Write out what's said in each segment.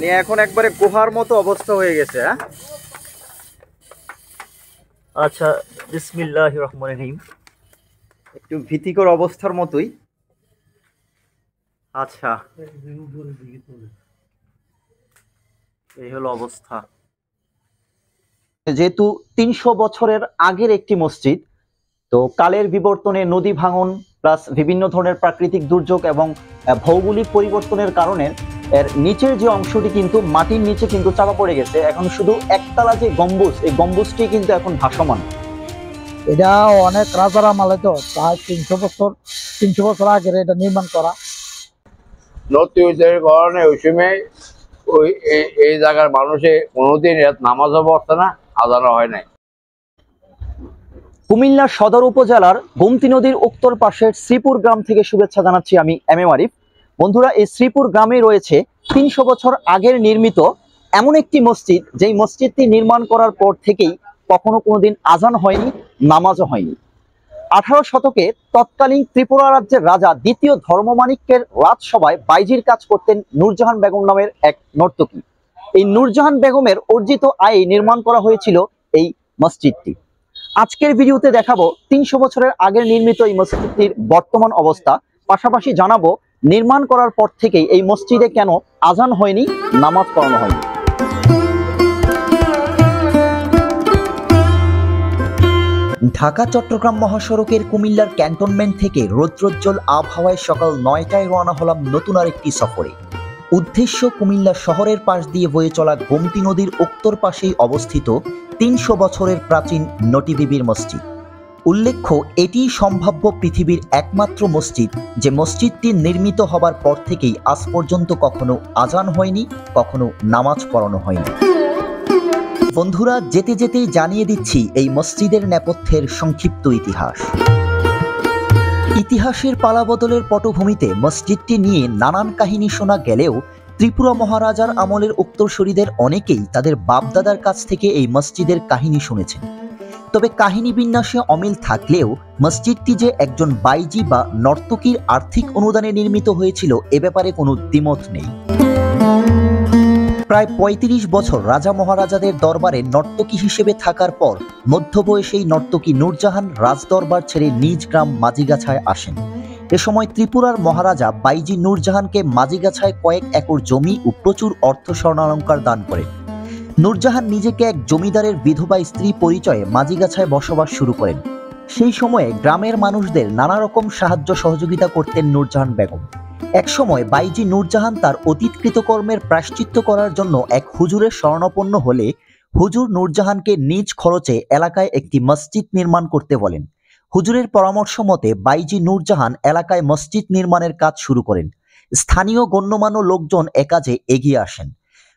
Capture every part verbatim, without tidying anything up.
নিয়ে এখন একবারে গুহার মতো অবস্থা হয়ে গেছে। হ্যাঁ আচ্ছা, বিসমিল্লাহির রহমানির রহিম। একটু ভীতিকর অবস্থার মতোই। আচ্ছা এই হলো অবস্থা। যেহেতু তিনশো বছরের আগের একটি মসজিদ, তো কালের বিবর্তনে নদী ভাঙন প্লাস বিভিন্ন ধরনের প্রাকৃতিক দুর্যোগ এবং ভৌগোলিক পরিবর্তনের কারণে এর নিচের যে অংশটি কিন্তু মাটির নিচে কিন্তু চাপা পড়ে গেছে। এখন শুধু একতলা যে গম্বুজ, এই গম্বুজটি কিন্তু এখন ভাসমান। এটা অনেক রাজার আমলে, তো প্রায় তিনশো বছর তিনশো বছর আগের এটা নির্মাণ করা। নদী কারণে ওই সময় ওই এই জায়গার মানুষে কোনোদিন নামাজও পড়তো না, আজানও হয় নাই। কুমিল্লা সদর উপজেলার গোমতী নদীর উত্তর পাশের শ্রীপুর গ্রাম থেকে শুভেচ্ছা জানাচ্ছি আমি এম এ আরিফ। বন্ধুরা, এই শ্রীপুর গ্রামে রয়েছে তিনশো বছর আগের নির্মিত এমন একটি মসজিদ, যেই মসজিদটি নির্মাণ করার পর থেকেই কখনো কোনোদিন আজান হয়নি, নামাজও হয়নি। আঠারো শতকে তৎকালীন ত্রিপুরা রাজ্যের রাজা দ্বিতীয় ধর্মমাণিক্যের রাজসভায় বাইজির কাজ করতেন নূরজাহান বেগম নামের এক নর্তকী। এই নূরজাহান বেগমের অর্জিত আয়ে নির্মাণ করা হয়েছিল এই মসজিদটি। আজকের ভিডিওতে দেখাবো তিনশো বছরের আগে নির্মিত এই মসজিদটির বর্তমান অবস্থা, পাশাপাশি জানাবো নির্মাণ করার পর থেকেই এই মসজিদে কেন আজান হয়নি, নামাজ পড়ানো হয়নি। ঢাকা চট্টগ্রাম মহাসড়কের কুমিল্লার ক্যান্টনমেন্ট থেকে রৌদ্রোজ্জ্বল আবহাওয়ায় সকাল নয়টায় রওনা হলাম নতুন আর একটি সফরে। উদ্দেশ্য কুমিল্লা শহরের পাশ দিয়ে বয়ে চলা গোমতী নদীর উত্তর পাশেই অবস্থিত তিনশো বছরের প্রাচীন নটি বিবির মসজিদ। উল্লেখ্য, এটিই সম্ভাব্য পৃথিবীর একমাত্র মসজিদ যে মসজিদটি নির্মিত হবার পর থেকেই আজ পর্যন্ত কখনো আজান হয়নি, কখনো নামাজ পড়ানো হয়নি। বন্ধুরা, যেতে যেতেই জানিয়ে দিচ্ছি এই মসজিদের নেপথ্যের সংক্ষিপ্ত ইতিহাস। ইতিহাসের পালাবদলের পটভূমিতে মসজিদটি নিয়ে নানান কাহিনী শোনা গেলেও ত্রিপুরা মহারাজার আমলের উত্তরসূরিদের অনেকেই তাদের বাপদাদার কাছ থেকে এই মসজিদের কাহিনী শুনেছেন। তবে কাহিনী বিন্যাসে অমিল থাকলেও মসজিদটি যে একজন বাইজি বা নর্তকীর আর্থিক অনুদানে নির্মিত হয়েছিল এ ব্যাপারে কোনো দ্বিমত নেই। প্রায় পঁয়ত্রিশ বছর রাজা মহারাজাদের দরবারে নর্তকী হিসেবে থাকার পর মধ্যবয়সেই নর্তকী নূরজাহান রাজদরবার ছেড়ে নিজ গ্রাম মাঝিগাছায় আসেন। এ সময় ত্রিপুরার মহারাজা বাইজি নূরজাহানকে মাঝিগাছায় কয়েক একর জমি ও প্রচুর অর্থ স্বর্ণালঙ্কার দান করেন। নূরজাহান নিজেকে এক জমিদারের বিধবা স্ত্রী পরিচয়ে মাঝিগাছায় বসবাস শুরু করেন। সেই সময়ে গ্রামের মানুষদের নানা রকম সাহায্য সহযোগিতা করতেন নূরজাহান বেগম। একসময় বাইজি নূরজাহান তার অতীতকৃত কর্মের প্রায়শ্চিত্ত করার জন্য এক হুজুরের শরণাপন্ন হলে হুজুর নূরজাহানকে নিজ খরচে এলাকায় একটি মসজিদ নির্মাণ করতে বলেন। হুজুরের পরামর্শ মতে বাইজি নূরজাহান এলাকায় মসজিদ নির্মাণের কাজ শুরু করেন। স্থানীয় গণ্যমান্য লোকজন এ কাজে এগিয়ে আসেন।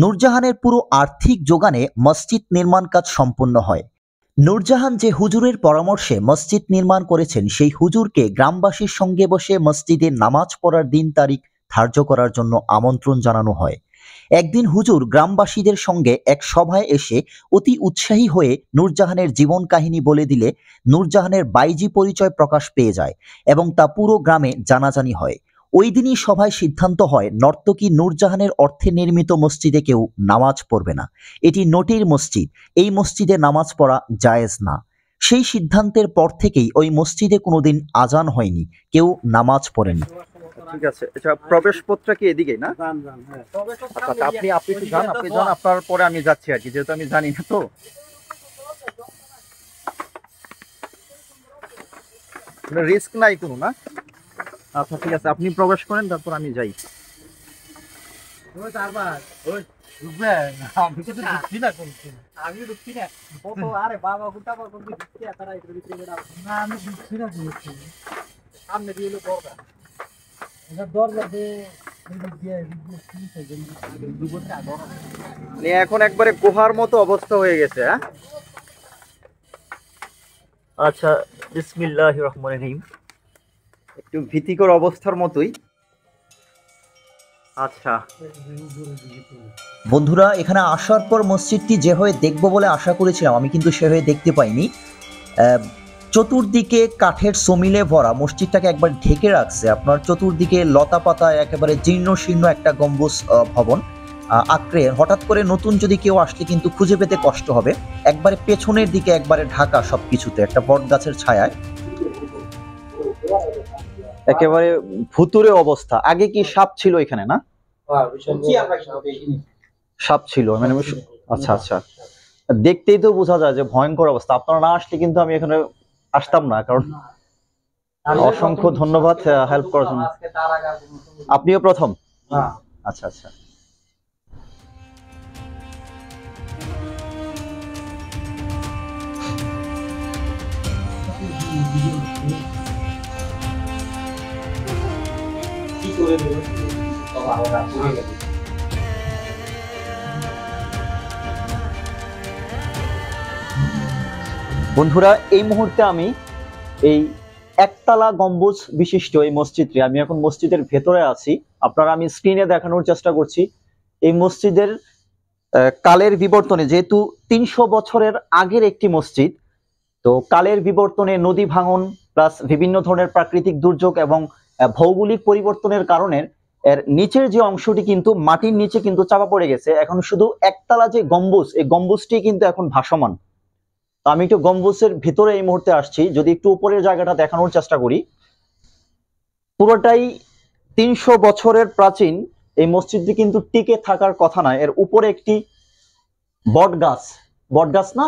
নূরজাহানের পুরো আর্থিক যোগানে মসজিদ নির্মাণ কাজ সম্পন্ন হয়। নূরজাহান যে হুজুরের পরামর্শে মসজিদ নির্মাণ করেছেন, সেই হুজুরকে গ্রামবাসীর সঙ্গে বসে মসজিদে নামাজ পড়ার দিন তারিখ ধার্য করার জন্য আমন্ত্রণ জানানো হয়। একদিন হুজুর গ্রামবাসীদের সঙ্গে এক সভায় এসে অতি উৎসাহী হয়ে নূরজাহানের জীবন কাহিনী বলে দিলে নূরজাহানের বাইজি পরিচয় প্রকাশ পেয়ে যায় এবং তা পুরো গ্রামে জানাজানি হয়। ওই দিনই সভায় সিদ্ধান্ত হয় নর্তকী নূরজাহানের অর্থে নির্মিত মসজিদে কেউ নামাজ পড়বে না। এটি নটির মসজিদ, এই মসজিদে নামাজ পড়া জায়েজ না। সেই সিদ্ধান্তের পর থেকেই ওই মসজিদে কোনোদিন আজান হয়নি, কেউ নামাজ পড়েনি। ঠিক আছে, আচ্ছা প্রবেশপথটা কি এদিকে না? আচ্ছা আপনি আপনি কি জান আপনি জান আপনার পরে আমি যাচ্ছি আর কি, যেহেতু আমি জানি না। তো রিস্ক নাই কোনো না? আচ্ছা ঠিক আছে, আপনি প্রবেশ করেন, তারপর আমি যাই। এখন একবারে গুহার মতো অবস্থা হয়ে গেছে। আচ্ছা বিসমিল্লাহির রহমানির রহিম। একটু ভীতিকর অবস্থার মতোই। আচ্ছা বন্ধুরা, এখানে আসার পর মসজিদটি যে হয়ে দেখব বলে আশা করেছিলাম আমি, কিন্তু সে হয়ে দেখতে পাইনি। চতুর্দিকে কাঠের সমিলে ভরা মসজিদটাকে একবার ঢেকে রাখছে আপনার চতুর্দিকে লতা পাতা একেবারে জীর্ণ শীর্ণ একটা গম্বুজ ভবন আঁকড়ে। হঠাৎ করে নতুন যদি কেউ আসলে কিন্তু খুঁজে পেতে কষ্ট হবে, একবারে পেছনের দিকে একবারে ঢাকা সব কিছুতে একটা বট গাছের ছায়ায়, একেবারে ভুতুরে অবস্থা। আগে কি সাপ ছিল এখানে? না, সাপ ছিল মানে। আচ্ছা আচ্ছা, দেখতেই তো বোঝা যায় যে ভয়ঙ্কর অবস্থা। আপনারা না আসলে কিন্তু আমি এখানে আসতাম না, কারণ অসংখ্য ধন্যবাদ হেল্প করার জন্য। আপনিও প্রথম? আচ্ছা আচ্ছা। বন্ধুরা, এই মুহূর্তে আমি এই একতলা গম্বুজ বিশিষ্ট এই মসজিদটি, আমি এখন মসজিদের ভেতরে আছি। আপনারা আমি স্ক্রিনে দেখানোর চেষ্টা করছি। এই মসজিদের কালের বিবর্তনে, যেহেতু তিনশো বছরের আগের একটি মসজিদ, তো কালের বিবর্তনে নদী ভাঙন প্লাস বিভিন্ন ধরনের প্রাকৃতিক দুর্যোগ এবং ভৌগোলিক পরিবর্তনের কারণে এর নিচের যে অংশটি কিন্তু মাটির নিচে কিন্তু চাপা পড়ে গেছে। এখন শুধু একতলা যে গম্বুজ, এই গম্বুজটি কিন্তু এখন ভাসমান। তো আমি একটু গম্বুজের ভিতরে এই মুহূর্তে আসছি, যদি একটু উপরের জায়গাটা দেখানোর চেষ্টা করি। পুরোটাই তিনশো বছরের প্রাচীন এই মসজিদটি কিন্তু টিকে থাকার কথা না। এর উপরে একটি বট গাছ, বট গাছ না,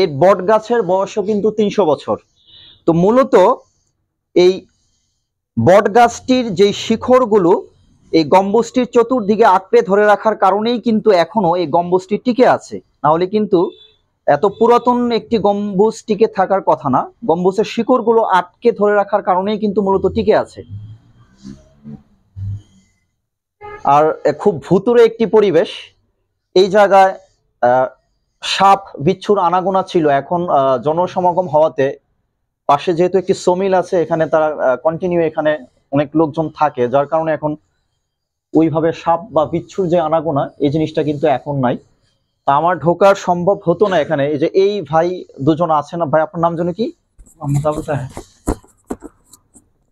এই বট গাছের বয়সও কিন্তু তিনশো বছর। তো মূলত এই বট গাছটির যে শিখরগুলো এই গম্বুজটির চতুর্দিকে আঁকড়ে ধরে রাখার কারণেই কিন্তু এখনো এই গম্বুজটি টিকে আছে, নাহলে কিন্তু এত পুরাতন একটি গম্বুজ টিকে থাকার কথা না। গম্বুজের শিকড়গুলো আটকে ধরে রাখার কারণেই কিন্তু মূলত টিকে আছে। আর খুব ভুতুরে একটি পরিবেশ এই জায়গায়। সাপ বিচ্ছুর আনাগোনা ছিল, এখন জনসমাগম হওয়াতে পাশে যেহেতু একটি সমিল আছে, এখানে তারা কন্টিনিউ এখানে অনেক লোকজন থাকে, যার কারণে এখন ওইভাবে সাপ বা বিচ্ছুর যে আনাগোনা এই জিনিসটা কিন্তু এখন নাই। আমার ঢোকার সম্ভব হতো না এখানে। এই যে এই ভাই দুজন আছেন, ভাই আপনার নাম জানো কি? মোহাম্মদ আবু তাহের।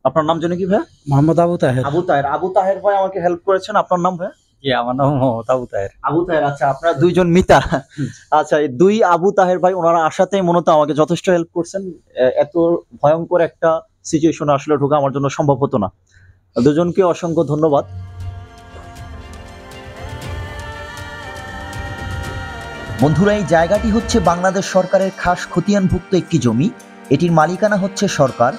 আপনার নাম জানো কি ভাই? মোহাম্মদ আবু তাহের। আবু তাহের, আবু তাহের ভাই আমাকে হেল্প করেছেন। আপনার নাম ভাই? জি, আমার নাম মোহাম্মদ আবু তাহের। আবু তাহের, আচ্ছা আপনারা দুইজন মিতা। আচ্ছা, এই দুই আবু তাহের ভাই, ওনারা আসাতেই মূলত আমাকে যথেষ্ট হেল্প করছেন। এত ভয়ঙ্কর একটা সিচুয়েশন আসলে ঢোকা আমার জন্য সম্ভব হতো না। দুজনকে অসংখ্য ধন্যবাদ। বন্ধুরা, এই জায়গাটি হচ্ছে বাংলাদেশ সরকারের খাস খতিয়ানভুক্ত একটি জমি। এটির মালিকানা হচ্ছে সরকার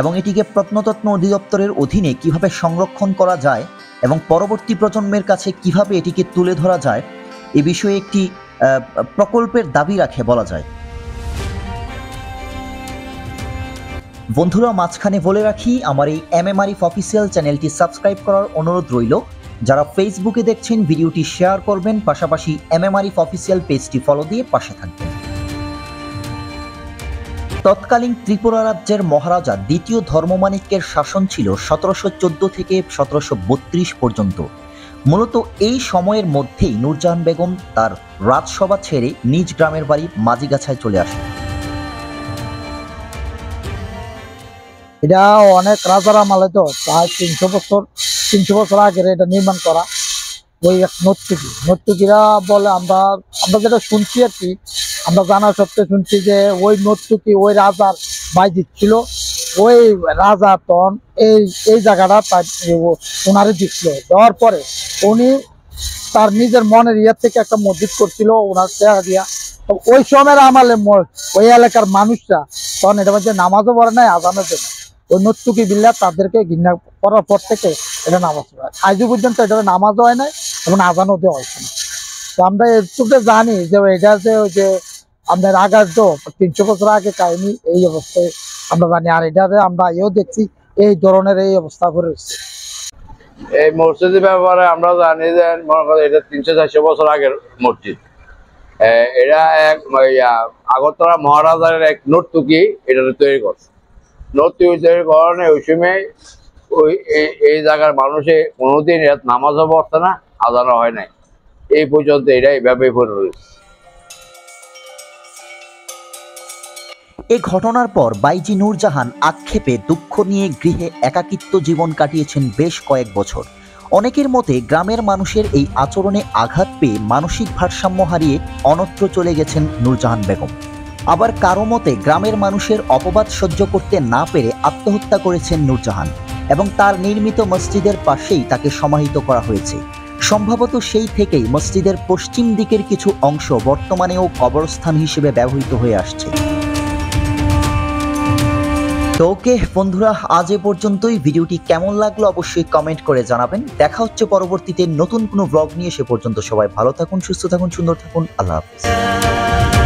এবং এটিকে প্রত্নতত্ত্ব অধিদপ্তরের অধীনে কিভাবে সংরক্ষণ করা যায় এবং পরবর্তী প্রজন্মের কাছে কিভাবে এটিকে তুলে ধরা যায় এ বিষয়ে একটি প্রকল্পের দাবি রাখে বলা যায়। বন্ধুরা, মাঝখানে বলে রাখি, আমার এই এম এম আরিফ অফিসিয়াল চ্যানেলটি সাবস্ক্রাইব করার অনুরোধ রইল। যারা ফেসবুকে দেখছেন ভিডিওটি শেয়ার করবেন, পাশাপাশি এম এম আরিফ অফিসিয়াল পেজটি ফলো দিয়ে পাশে থাকবেন। তৎকালীন ত্রিপুরা রাজ্যের মহারাজা দ্বিতীয় ধর্মমাণিক্যের শাসন ছিল সতেরোশো চোদ্দো থেকে সতেরোশো বত্রিশ পর্যন্ত। মূলত এই সময়ের মধ্যেই নূরজাহান বেগম তার রাজসভা ছেড়ে নিজ গ্রামের বাড়ি মাঝিগাছায় চলে আসেন। এটা অনেক রাজারা মালে তো প্রায় তিনশো বছর তিনশো বছর আগে এটা নির্মাণ করা। ওই এক নর্তকী, নর্তকীরা বলে, আমরা আমরা যেটা শুনছি আর কি, আমরা জানা সত্ত্বেও শুনছি যে ওই নর্তকী ওই রাজার বাইজিত ছিল। ওই রাজা তখন এই এই জায়গাটা তার ওনারে দিচ্ছিল। দেওয়ার পরে উনি তার নিজের মনের ইয়ে থেকে একটা মসজিদ করছিল ওনার চেহারা দিয়া। তো ওই সময়ের আমাদের ওই এলাকার মানুষরা তখন এটা মধ্যে নামাজও পড়ে নাই আজানের জন্য। ওই নর্তকী বিল্লা তাদেরকে ঘৃণা করার পর থেকে এটা নামাজ পড়ায়। আজ পর্যন্ত এটা নামাজও হয় নাই এবং আজানও দেওয়া হয়েছে না। তো আমরা এটুকু জানি যে এটা যে ওই যে আমাদের আগার তো তিনশো বছর আগে কাহিনি এই অবস্থায় আমরা জানি। আর এটা আমরা এও দেখছি এই ধরনের এই অবস্থা করে রয়েছে। এই মসজিদের ব্যাপারে আমরা জানি যে মনে করেন এটা তিনশো চারশো বছর আগের মসজিদ। এটা এক আগরতলা মহারাজার এক নর্তকী এটা তৈরি করছে। নর্তকী তৈরি করার ওই সময় ওই এই জায়গার মানুষে কোনোদিন নামাজও পড়তো না, আজানও হয় নাই। এই পর্যন্ত এটা এইভাবেই পড়ে রয়েছে। এ ঘটনার পর বাইজি নূরজাহান আক্ষেপে দুঃখ নিয়ে গৃহে একাকিত্ব জীবন কাটিয়েছেন বেশ কয়েক বছর। অনেকের মতে গ্রামের মানুষের এই আচরণে আঘাত পেয়ে মানসিক ভারসাম্য হারিয়ে অন্যত্র চলে গেছেন নূরজাহান বেগম। আবার কারো মতে গ্রামের মানুষের অপবাদ সহ্য করতে না পেরে আত্মহত্যা করেছেন নূরজাহান এবং তার নির্মিত মসজিদের পাশেই তাকে সমাহিত করা হয়েছে। সম্ভবত সেই থেকেই মসজিদের পশ্চিম দিকের কিছু অংশ বর্তমানেও কবরস্থান হিসেবে ব্যবহৃত হয়ে আসছে। তো ওকে বন্ধুরা, আজ এ পর্যন্তই। ভিডিওটি কেমন লাগলো অবশ্যই কমেন্ট করে জানাবেন। দেখা হচ্ছে পরবর্তীতে নতুন কোনো ব্লগ নিয়ে। সে পর্যন্ত সবাই ভালো থাকুন, সুস্থ থাকুন, সুন্দর থাকুন। আল্লাহ হাফেজ।